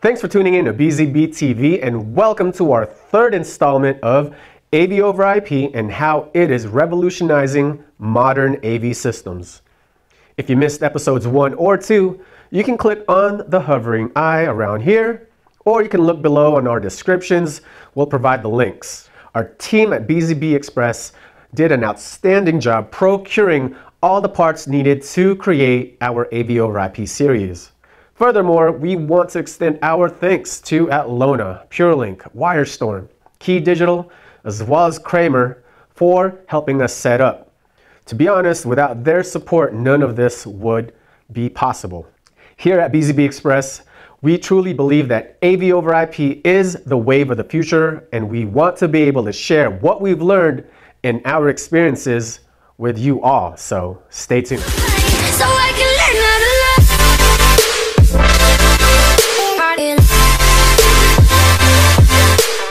Thanks for tuning in to BZB TV and welcome to our third installment of AV over IP and how it is revolutionizing modern AV systems. If you missed episodes 1 or 2, you can click on the hovering eye around here, or you can look below on our descriptions. We'll provide the links. Our team at BZB Express did an outstanding job procuring all the parts needed to create our AV over IP series. Furthermore, we want to extend our thanks to Atlona, PureLink, WyreStorm, Key Digital, as well as Kramer for helping us set up. To be honest, without their support, none of this would be possible. Here at BZB Express, we truly believe that AV over IP is the wave of the future, and we want to be able to share what we've learned in our experiences with you all, so stay tuned.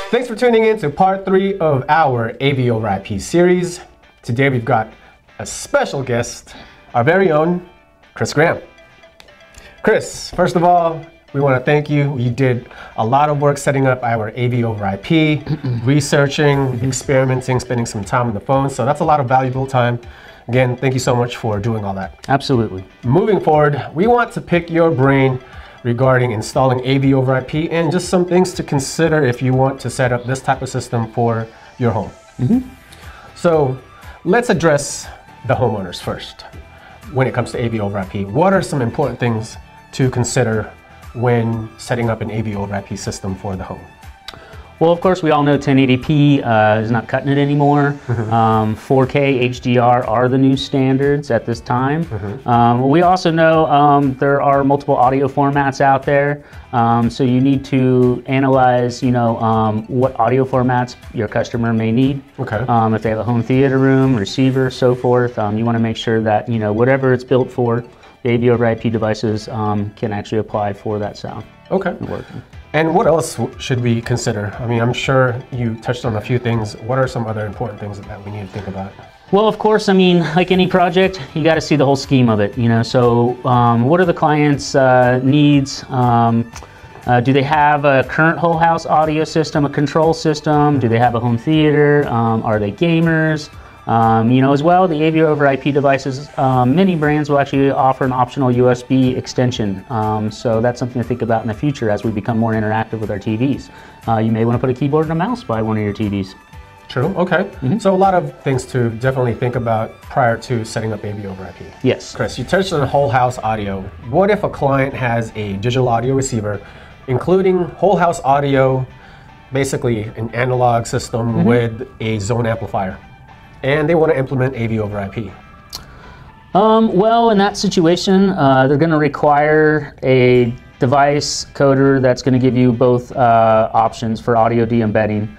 Thanks for tuning in to part 3 of our AV over IP series. Today we've got a special guest, our very own Chris Graham. Chris, first of all, we want to thank you. You did a lot of work setting up our AV over IP, researching, experimenting, spending some time on the phone. So that's a lot of valuable time. Again, thank you so much for doing all that. Absolutely. Moving forward, we want to pick your brain regarding installing AV over IP and just some things to consider if you want to set up this type of system for your home. So let's address the homeowners first. When it comes to AV over IP, what are some important things to consider when setting up an AV over IP system for the home? Well, of course, we all know 1080p is not cutting it anymore. 4K HDR are the new standards at this time. We also know there are multiple audio formats out there, so you need to analyze, you know, what audio formats your customer may need. Okay. If they have a home theater room, receiver, so forth, you want to make sure that, you know, whatever it's built for, the AV over IP devices can actually apply for that sound. Okay. And what else should we consider? I mean, I'm sure you touched on a few things. What are some other important things that we need to think about? Well, of course, I mean, like any project, you got to see the whole scheme of it, you know. So what are the client's needs? Do they have a current whole house audio system, a control system? Do they have a home theater? Are they gamers? You know, as well, the AV over IP devices, many brands will actually offer an optional USB extension. So that's something to think about in the future as we become more interactive with our TVs. You may want to put a keyboard and a mouse by one of your TVs. True, okay. So a lot of things to definitely think about prior to setting up AV over IP. Yes. Chris, you touched on whole house audio. What if a client has a digital audio receiver, including whole house audio, basically an analog system with a zone amplifier, and they want to implement AV over IP? Well, in that situation, they're going to require a device coder that's going to give you both options for audio de-embedding.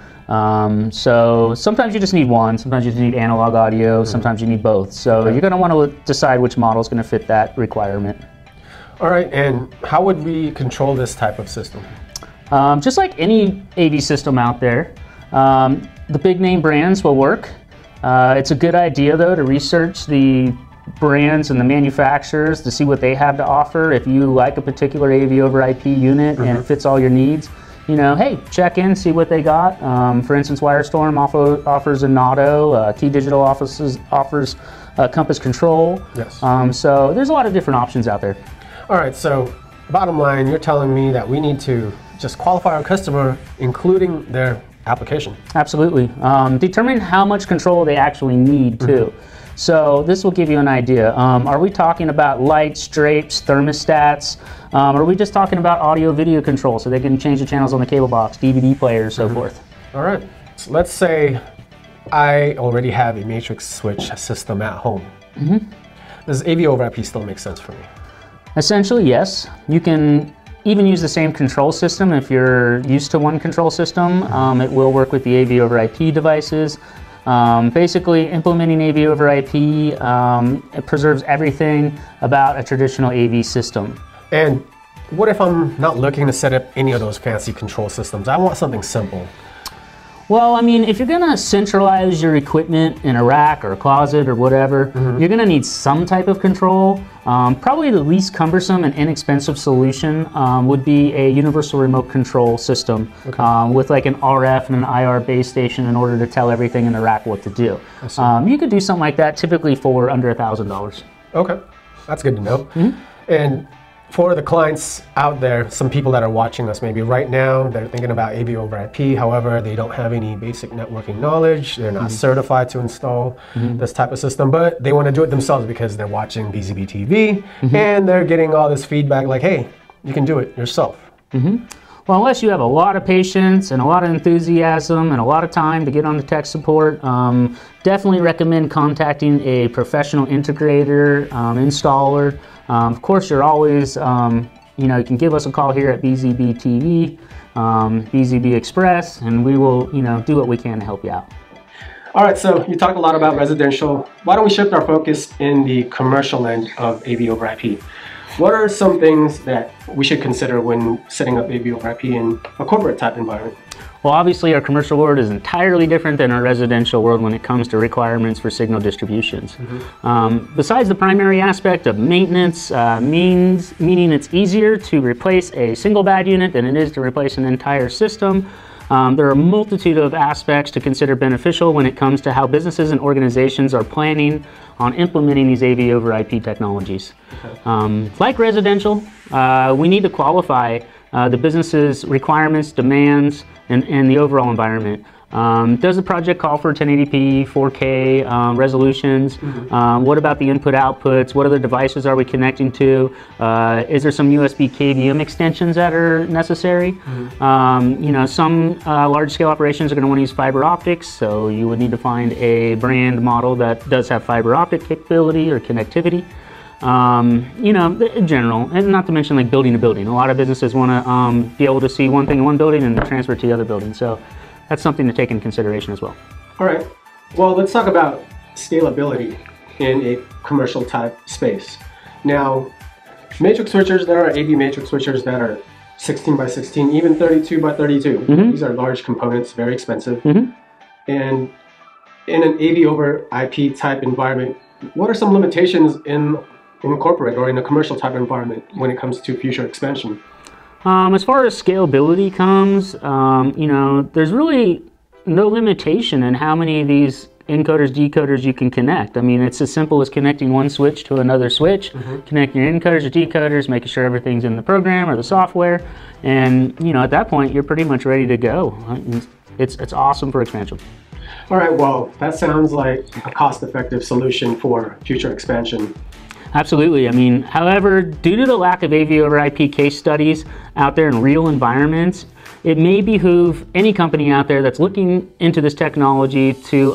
So sometimes you just need one, sometimes you just need analog audio, sometimes you need both. So you're going to want to decide which model is going to fit that requirement. All right, and how would we control this type of system? Just like any AV system out there, the big name brands will work. It's a good idea, though, to research the brands and the manufacturers to see what they have to offer. If you like a particular AV over IP unit and it fits all your needs, you know, hey, check in, see what they got. For instance, WyreStorm offers a Nauto, Key Digital offers Compass Control. Yes. So there's a lot of different options out there. All right, so bottom line, you're telling me that we need to just qualify our customer, including their application. Absolutely. Determine how much control they actually need too. So this will give you an idea. Are we talking about lights, drapes, thermostats? Or are we just talking about audio video control so they can change the channels on the cable box, DVD players, so forth? All right. So let's say I already have a matrix switch system at home. Does AV over IP still make sense for me? Essentially, yes. You can even use the same control system. If you're used to one control system, it will work with the AV over IP devices. Basically, implementing AV over IP, it preserves everything about a traditional AV system. And what if I'm not looking to set up any of those fancy control systems? I want something simple. Well, I mean, if you're going to centralize your equipment in a rack or a closet or whatever, you're going to need some type of control. Probably the least cumbersome and inexpensive solution would be a universal remote control system with like an RF and an IR base station in order to tell everything in the rack what to do. You could do something like that typically for under $1,000. Okay, that's good to know. And for the clients out there, some people that are watching us maybe right now, they're thinking about AV over IP. However, they don't have any basic networking knowledge. They're not certified to install this type of system, but they want to do it themselves because they're watching BZB TV and they're getting all this feedback like, hey, you can do it yourself. Well, unless you have a lot of patience and a lot of enthusiasm and a lot of time to get on the tech support, definitely recommend contacting a professional integrator, installer. Of course, you're always, you can give us a call here at BZB TV, BZB Express, and we will, do what we can to help you out. All right, so you talked a lot about residential. Why don't we shift our focus in the commercial end of AV over IP? What are some things that we should consider when setting up AV over IP in a corporate type environment? Well, obviously our commercial world is entirely different than our residential world when it comes to requirements for signal distributions. Besides the primary aspect of maintenance, meaning it's easier to replace a single bad unit than it is to replace an entire system, there are a multitude of aspects to consider beneficial when it comes to how businesses and organizations are planning on implementing these AV over IP technologies. Like residential, we need to qualify the business's requirements, demands, and the overall environment. Does the project call for 1080p, 4K resolutions? What about the input-outputs? What other devices are we connecting to? Is there some USB KVM extensions that are necessary? Some large-scale operations are going to want to use fiber optics, so you would need to find a brand model that does have fiber optic capability or connectivity. In general, and not to mention like building to building. A lot of businesses want to be able to see one thing in one building and transfer it to the other building. So that's something to take into consideration as well. All right. Well, let's talk about scalability in a commercial type space. Now, matrix switchers, there are AV matrix switchers that are 16 by 16, even 32 by 32. These are large components, very expensive. And in an AV over IP type environment, what are some limitations in corporate or in a commercial type environment when it comes to future expansion? As far as scalability comes, there's really no limitation in how many of these encoders, decoders you can connect. I mean, it's as simple as connecting one switch to another switch, connecting your encoders or decoders, making sure everything's in the program or the software. And, at that point, you're pretty much ready to go. It's awesome for expansion. All right, well, that sounds like a cost-effective solution for future expansion. Absolutely. I mean, however, due to the lack of AV over IP case studies out there in real environments, it may behoove any company out there that's looking into this technology to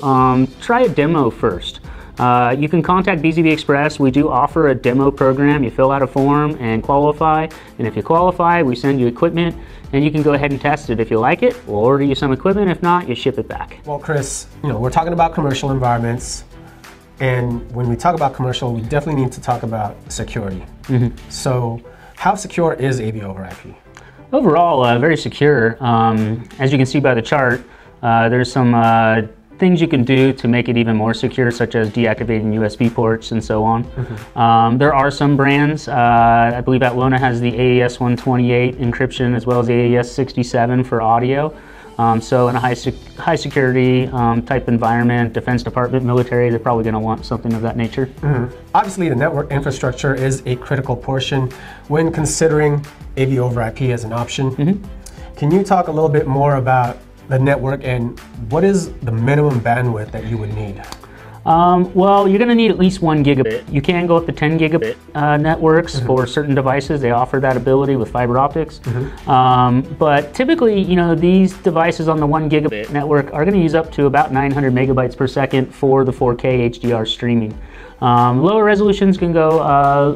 try a demo first. You can contact BZB Express. We do offer a demo program. You fill out a form and qualify. And if you qualify, we send you equipment and you can go ahead and test it. If you like it, we'll order you some equipment. If not, you ship it back. Well, Chris, we're talking about commercial environments. And when we talk about commercial, we definitely need to talk about security. So how secure is AV over IP? Overall, very secure. As you can see by the chart, there's some things you can do to make it even more secure, such as deactivating USB ports and so on. There are some brands, I believe Atlona has the AES-128 encryption as well as AES-67 for audio. So in a high security type environment, Defense Department, military, they're probably going to want something of that nature. Obviously, the network infrastructure is a critical portion when considering AV over IP as an option. Can you talk a little bit more about the network and what is the minimum bandwidth that you would need? Well, you're going to need at least 1 gigabit. You can go up to 10 gigabit networks for certain devices. They offer that ability with fiber optics. But typically, these devices on the 1 gigabit network are going to use up to about 900 megabytes per second for the 4K HDR streaming. Lower resolutions can go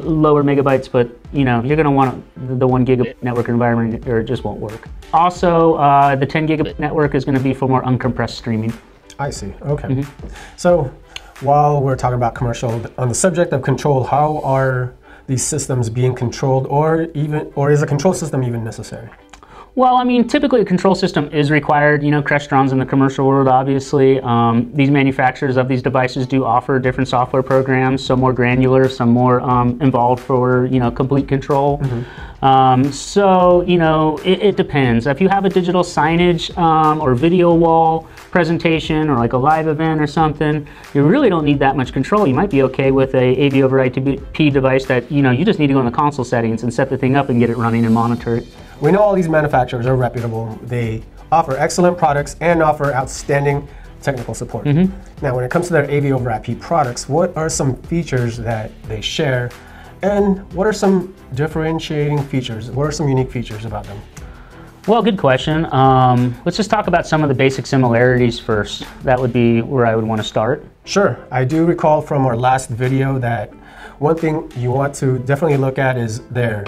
lower megabytes, but you're going to want the 1 gigabit network environment or it just won't work. Also, the 10 gigabit network is going to be for more uncompressed streaming. I see. Okay. So while we're talking about commercial, on the subject of control, how are these systems being controlled, or is a control system even necessary? Well, I mean, typically a control system is required. You know, Crestron's in the commercial world, obviously. These manufacturers of these devices do offer different software programs, some more granular, some more involved for, you know, complete control. Mm-hmm. So, you know, it depends. If you have a digital signage or video wall presentation or like a live event or something, you really don't need that much control. You might be okay with a AV over IP device that, you know, you just need to go in the console settings and set the thing up and get it running and monitor it. We know all these manufacturers are reputable. They offer excellent products and offer outstanding technical support. Mm-hmm. Now, when it comes to their AV over IP products, what are some features that they share, and what are some differentiating features? What are some unique features about them? Well, good question. Let's just talk about some of the basic similarities first. That would be where I would want to start. Sure. I do recall from our last video that one thing you want to definitely look at is their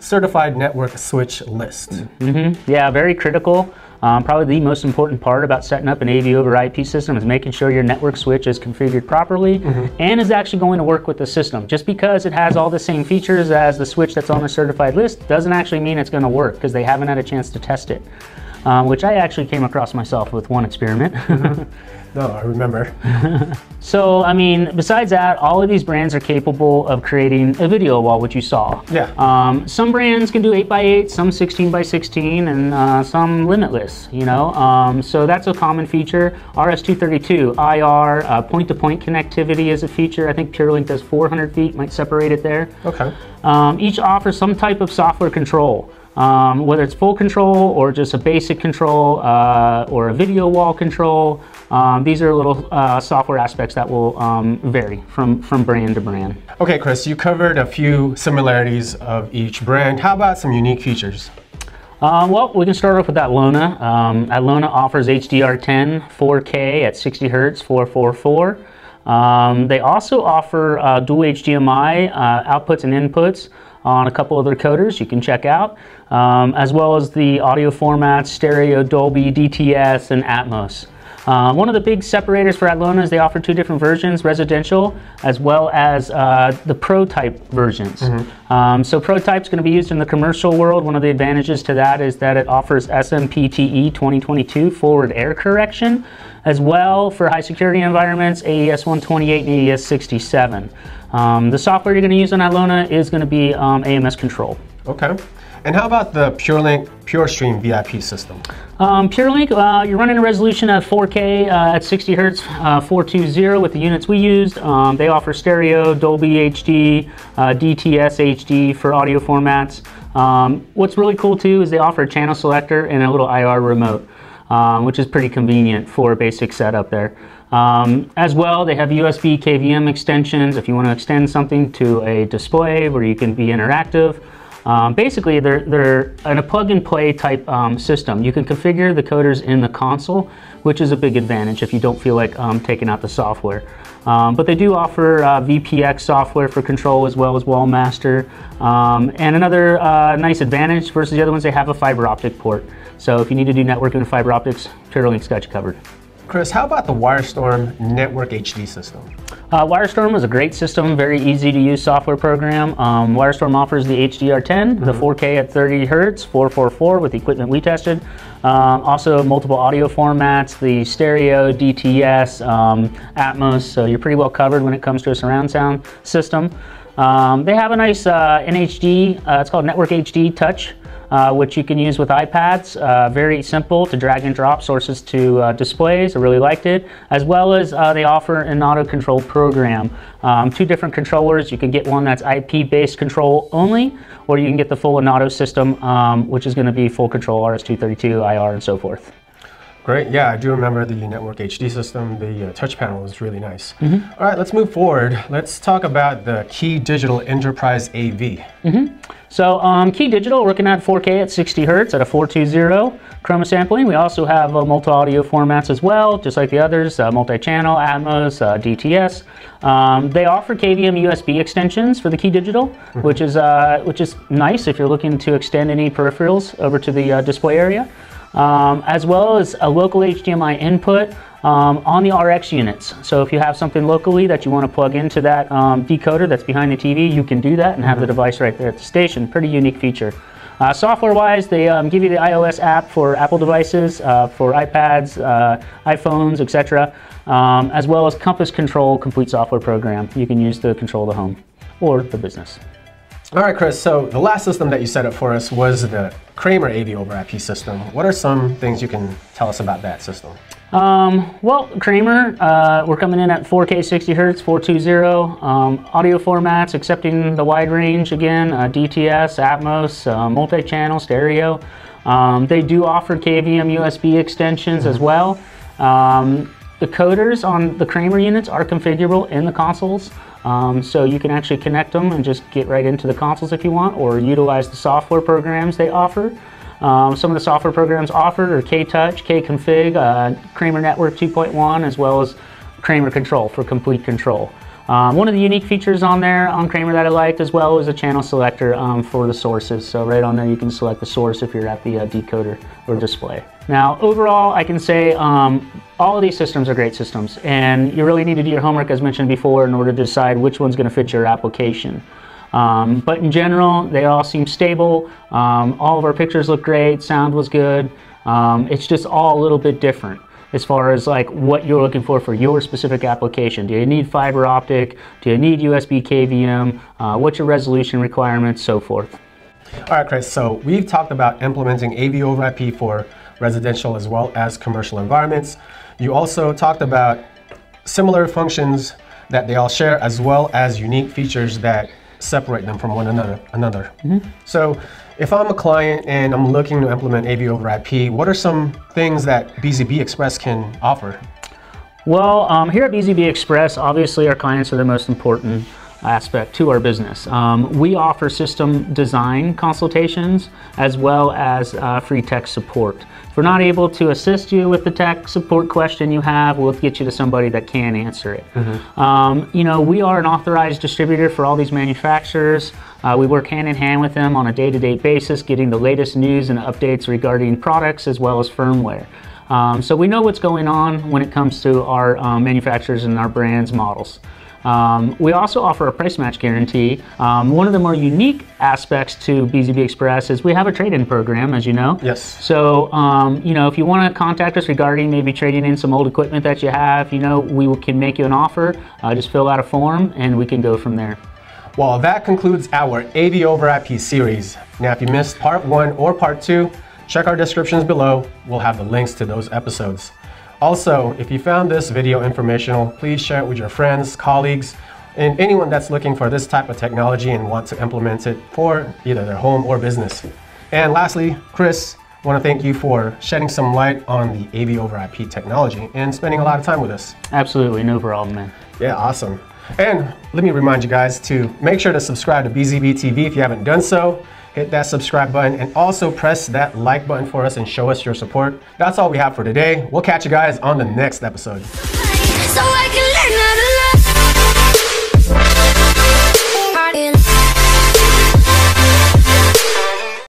certified network switch list. Mm-hmm. Yeah, very critical. Probably the most important part about setting up an AV over IP system is making sure your network switch is configured properly mm-hmm. and is actually going to work with the system. Just because it has all the same features as the switch that's on the certified list doesn't actually mean it's going to work, because they haven't had a chance to test it, which I actually came across myself with one experiment. Mm-hmm. No, I remember. So, I mean, besides that, all of these brands are capable of creating a video wall, which you saw. Yeah. Some brands can do 8x8, some 16x16, and some limitless, you know. So that's a common feature. RS-232, IR, point-to-point connectivity is a feature. I think PureLink does 400 feet, might separate it there. Okay. Each offers some type of software control. Whether it's full control or just a basic control or a video wall control, these are little software aspects that will vary from brand to brand. Okay, Chris, you covered a few similarities of each brand. How about some unique features? Well, we can start off with Atlona. Atlona offers HDR10, 4K at 60 Hertz, 444. They also offer dual HDMI outputs and inputs on a couple other coders you can check out, as well as the audio formats, stereo, Dolby, DTS, and Atmos. One of the big separators for Atlona is they offer two different versions, residential as well as the pro-type versions. Mm-hmm. So pro-type is going to be used in the commercial world. One of the advantages to that is that it offers SMPTE 2022 forward air correction, as well for high security environments, AES-128 and AES-67. The software you're going to use on Atlona is going to be AMS control. Okay. And how about the PureLink PureStream VIP system? PureLink, you're running a resolution of 4K at 60 Hertz, 420 with the units we used. They offer stereo, Dolby HD, DTS HD for audio formats. What's really cool too is they offer a channel selector and a little IR remote, which is pretty convenient for a basic setup there. As well, they have USB KVM extensions if you want to extend something to a display where you can be interactive. Basically, they're a plug-and-play type system. You can configure the coders in the console, which is a big advantage if you don't feel like taking out the software. But they do offer VPX software for control as well as Wallmaster. And another nice advantage versus the other ones, they have a fiber optic port. So if you need to do networking and fiber optics, PureLink's got you covered. Chris, how about the WyreStorm Network HD system? WyreStorm was a great system, very easy to use software program. WyreStorm offers the HDR10, mm-hmm. the 4K at 30 Hertz, 444 with the equipment we tested. Also multiple audio formats, the stereo, DTS, Atmos, so you're pretty well covered when it comes to a surround sound system. They have a nice NHD, it's called Network HD Touch, which you can use with iPads. Very simple to drag and drop sources to displays. I really liked it. As well as they offer an auto control program. Two different controllers. You can get one that's IP-based control only, or you can get the full Nauto system, which is going to be full control, RS-232, IR, and so forth. Great. Yeah, I do remember the Network HD system. The touch panel was really nice. Mm-hmm. All right, let's move forward. Let's talk about the Key Digital Enterprise AV. Mm-hmm. So Key Digital, looking at 4K at 60 Hertz at a 420 chroma sampling. We also have multi-audio formats as well, just like the others, multi-channel, Atmos, DTS. They offer KVM USB extensions for the Key Digital, mm-hmm. which is nice if you're looking to extend any peripherals over to the display area. As well as a local HDMI input on the RX units. So if you have something locally that you want to plug into that decoder that's behind the TV, you can do that and have the device right there at the station. Pretty unique feature. Software-wise, they give you the iOS app for Apple devices, for iPads, iPhones, etc., as well as Compass Control complete software program you can use to control the home or the business. All right, Chris, so the last system that you set up for us was the Kramer AV over IP system. What are some things you can tell us about that system? Well, Kramer, we're coming in at 4K 60 Hertz, 420, audio formats, accepting the wide range again, DTS, Atmos, multi-channel, stereo. They do offer KVM USB extensions as well. The coders on the Kramer units are configurable in the consoles, so you can actually connect them and just get right into the consoles if you want, or utilize the software programs they offer. Some of the software programs offered are KTouch, KConfig, Kramer Network 2.1, as well as Kramer Control for complete control. One of the unique features on there on Kramer that I liked as well is a channel selector for the sources. So right on there you can select the source if you're at the decoder or display. Now overall I can say all of these systems are great systems, and you really need to do your homework as mentioned before in order to decide which one's going to fit your application. But in general, they all seem stable. All of our pictures look great, sound was good. It's just all a little bit different as far as like what you're looking for your specific application. Do you need fiber optic? Do you need USB KVM? What's your resolution requirements, so forth. All right, Chris, so we've talked about implementing AV over IP for residential as well as commercial environments. You also talked about similar functions that they all share as well as unique features that separate them from one another. So if I'm a client and I'm looking to implement AV over IP, what are some things that BZB Express can offer? Well, here at BZB Express, obviously our clients are the most important aspect to our business. We offer system design consultations as well as free tech support. If we're not able to assist you with the tech support question you have, we'll get you to somebody that can answer it. You know, we are an authorized distributor for all these manufacturers. We work hand in hand with them on a day-to-day basis, getting the latest news and updates regarding products as well as firmware. So we know what's going on when it comes to our manufacturers and our brands models. We also offer a price match guarantee. One of the more unique aspects to BZB Express is we have a trade-in program, as you know. Yes. So, you know, if you want to contact us regarding maybe trading in some old equipment that you have, you know, we can make you an offer. Just fill out a form and we can go from there. Well, that concludes our AV over IP series. Now, if you missed part one or part two, check our descriptions below. We'll have the links to those episodes. Also, if you found this video informational, please share it with your friends, colleagues, and anyone that's looking for this type of technology and wants to implement it for either their home or business. And lastly, Chris, I want to thank you for shedding some light on the AV over IP technology and spending a lot of time with us. Absolutely, no problem, man. Yeah, awesome. And let me remind you guys to make sure to subscribe to BZB TV if you haven't done so. Hit that subscribe button and also press that like button for us and show us your support. That's all we have for today. We'll catch you guys on the next episode.